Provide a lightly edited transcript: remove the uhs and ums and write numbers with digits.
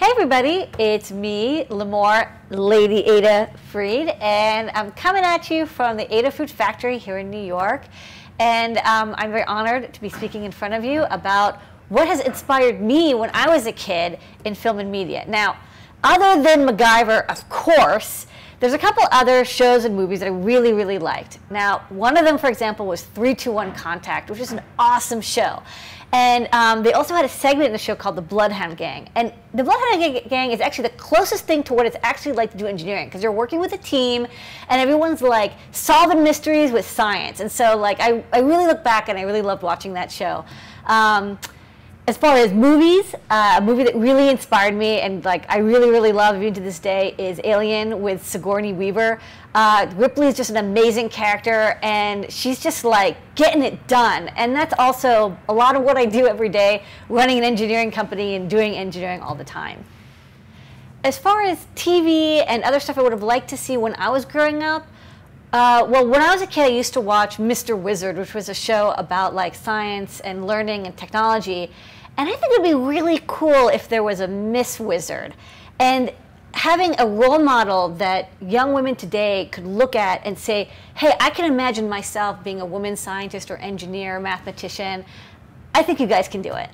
Hey everybody, it's me, Limor Lady Ada Fried, and I'm coming at you from the Ada Food Factory here in New York. And I'm very honored to be speaking in front of you about what has inspired me when I was a kid in film and media. Now, other than MacGyver, of course, there's a couple other shows and movies that I really, really liked. Now, one of them, for example, was 321 Contact, which is an awesome show. And they also had a segment in the show called The Bloodhound Gang. And The Bloodhound Gang is actually the closest thing to what it's actually like to do engineering, because you're working with a team and everyone's like solving mysteries with science. And so like I really look back and I really loved watching that show. As far as movies, a movie that really inspired me and like I really, really love even to this day is Alien with Sigourney Weaver. Ripley's just an amazing character and she's just like getting it done. And that's also a lot of what I do every day, running an engineering company and doing engineering all the time. As far as TV and other stuff I would have liked to see when I was growing up, well, when I was a kid, I used to watch Mr. Wizard, which was a show about like science and learning and technology. And I think it would be really cool if there was a Miss Wizard. And having a role model that young women today could look at and say, hey, I can imagine myself being a woman scientist or engineer, mathematician. I think you guys can do it.